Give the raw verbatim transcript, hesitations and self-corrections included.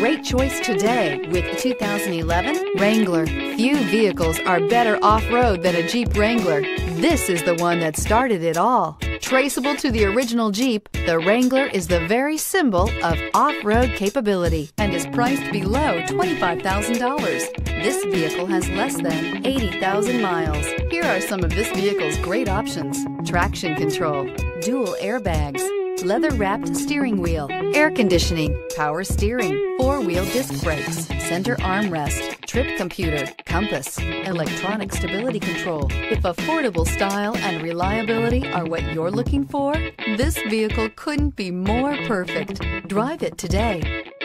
great choice today with the two thousand eleven Wrangler. Few vehicles are better off-road than a Jeep Wrangler. This is the one that started it all. Traceable to the original Jeep, the Wrangler is the very symbol of off-road capability and is priced below twenty-five thousand dollars. This vehicle has less than eighty thousand miles. Here are some of this vehicle's great options: traction control, dual airbags, leather-wrapped steering wheel, air conditioning, power steering, four-wheel disc brakes, center armrest, trip computer, compass, electronic stability control. If affordable style and reliability are what you're looking for, this vehicle couldn't be more perfect. Drive it today.